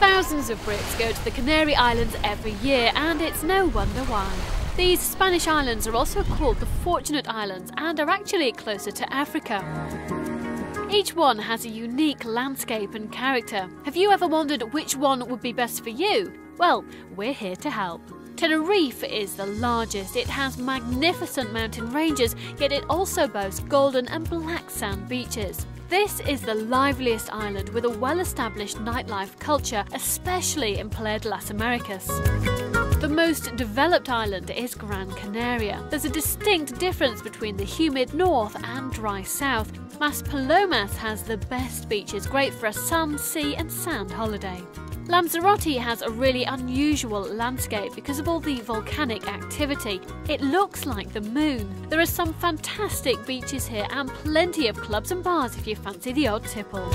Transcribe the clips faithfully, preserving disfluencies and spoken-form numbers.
Thousands of Brits go to the Canary Islands every year, and it's no wonder why. These Spanish islands are also called the Fortunate Islands and are actually closer to Africa. Each one has a unique landscape and character. Have you ever wondered which one would be best for you? Well, we're here to help. Tenerife is the largest. It has magnificent mountain ranges, yet it also boasts golden and black sand beaches. This is the liveliest island with a well-established nightlife culture, especially in Playa de Las Americas. The most developed island is Gran Canaria. There's a distinct difference between the humid north and dry south. Maspalomas has the best beaches, great for a sun, sea and sand holiday. Lanzarote has a really unusual landscape because of all the volcanic activity. It looks like the moon. There are some fantastic beaches here and plenty of clubs and bars if you fancy the odd tipple.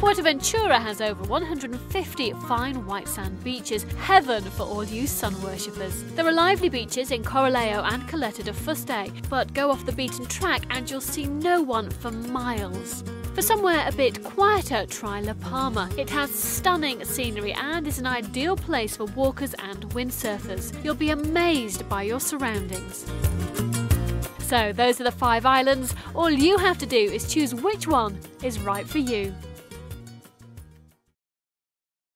Fuerteventura has over one hundred fifty fine white sand beaches, heaven for all you sun worshippers. There are lively beaches in Corralejo and Caleta de Fuste, but go off the beaten track and you'll see no one for miles. For somewhere a bit quieter, try La Palma. It has stunning scenery and is an ideal place for walkers and windsurfers. You'll be amazed by your surroundings. So those are the five islands. All you have to do is choose which one is right for you.